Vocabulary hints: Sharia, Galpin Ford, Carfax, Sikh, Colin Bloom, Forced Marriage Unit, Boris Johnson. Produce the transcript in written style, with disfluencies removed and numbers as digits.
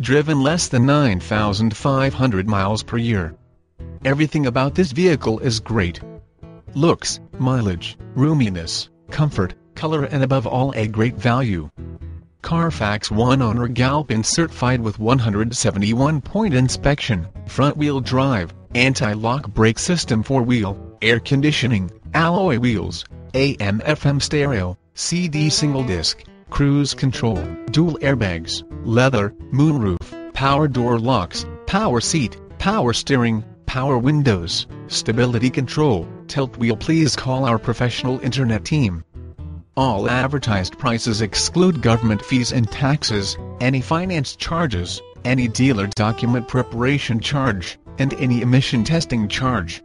Driven less than 9,500 miles per year. Everything about this vehicle is great. Looks, mileage, roominess, comfort, color, and above all a great value. Carfax One Owner Galpin certified with 171-point inspection, front-wheel drive, anti-lock brake system 4-wheel, air conditioning, alloy wheels, AM/FM stereo, CD single disc, cruise control, dual airbags, leather, moonroof, power door locks, power seat, power steering, power windows, stability control, tilt wheel. Please call our professional internet team. All advertised prices exclude government fees and taxes, any finance charges, any dealer document preparation charge, and any emission testing charge.